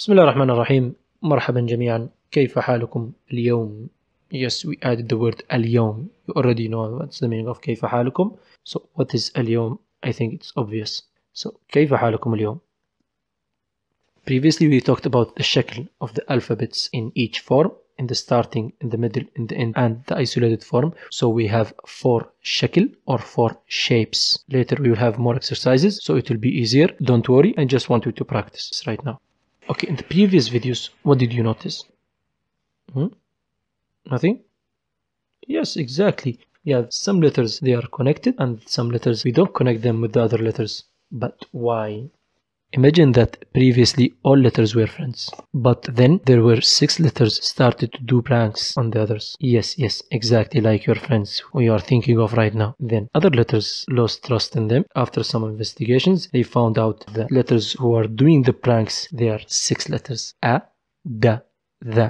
بسم الله الرحمن الرحيم. مرحبا جميعا، كيف حالكم اليوم؟ Yes, we added the word اليوم. You already know what's the meaning of كيف حالكم. So what is اليوم? I think it's obvious. So كيف حالكم اليوم? Previously we talked about the شكل of the alphabets in each form, in the starting, in the middle, in the end, and the isolated form. So we have four شكل or four shapes. Later we will have more exercises, so it will be easier. Don't worry, I just want you to practice this right now. Okay, in the previous videos, what did you notice? Nothing? Yes, exactly. We have some letters, they are connected, and some letters, we don't connect them with the other letters. But why? Imagine that previously all letters were friends, but then there were six letters started to do pranks on the others. Yes, exactly like your friends who you are thinking of right now. Then other letters lost trust in them. After some investigations, they found out the letters who are doing the pranks, they are six letters. A, D, the,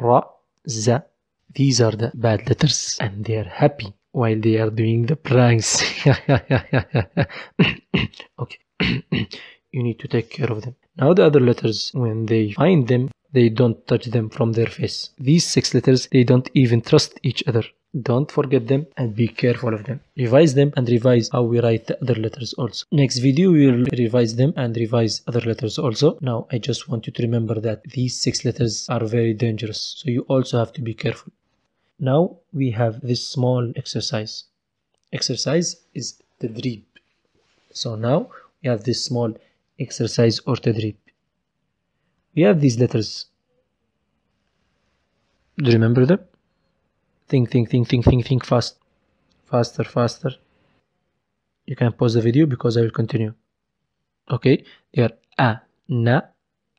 Ra, Z. These are the bad letters, and they are happy while they are doing the pranks. Okay. You need to take care of them. Now the other letters, when they find them, they don't touch them from their face. These six letters, they don't even trust each other. Don't forget them and be careful of them. Revise them and revise how we write the other letters also. Next video we will revise them and revise other letters also. Now I just want you to remember that these six letters are very dangerous, so you also have to be careful. Now we have this small exercise. Exercise is tadrib. So now we have this small exercise or tadrib. We have these letters. Do you remember them? Think fast. Faster. You can pause the video because I will continue. Okay, they are A, Na,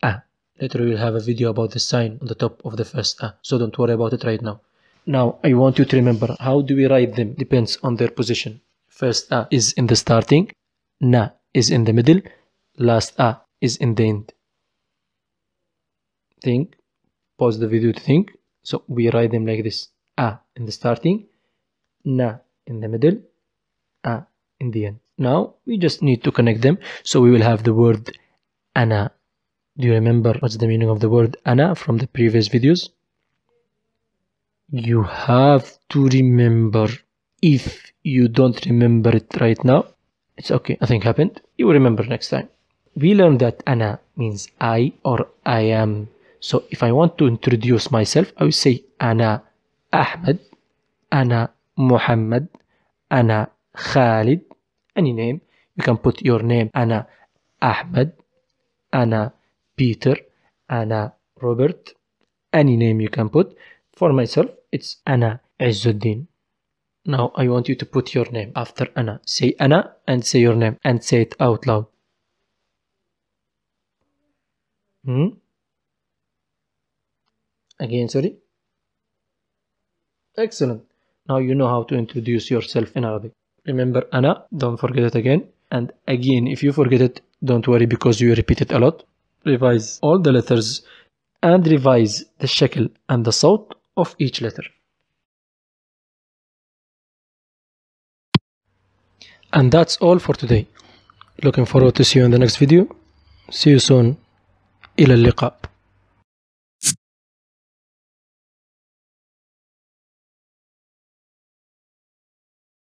A. Later we will have a video about the sign on the top of the first A, so don't worry about it right now. Now I want you to remember how do we write them depends on their position. First A is in the starting, Na is in the middle, last A is in the end. Think, pause the video to think. So we write them like this: A in the starting, Na in the middle, A in the end. Now we just need to connect them, so we will have the word Ana. Do you remember what's the meaning of the word Ana from the previous videos? You have to remember. If you don't remember it right now, it's okay, nothing happened. You will remember next time. We learned that Ana means I or I am. So if I want to introduce myself, I will say Ana Ahmed, Ana Muhammad, Ana Khalid, any name. You can put your name, Ana Ahmed, Ana Peter, Ana Robert, any name you can put. For myself, it's Ana Izzuddin. Now I want you to put your name after Ana. Say Ana and say your name and say it out loud. Again, sorry. Excellent. Now you know how to introduce yourself in Arabic. Remember Ana, don't forget it again. And again, if you forget it, don't worry because you repeat it a lot. Revise all the letters and revise the shakl and the sound of each letter. And that's all for today. Looking forward to see you in the next video. See you soon. إلى اللقاء.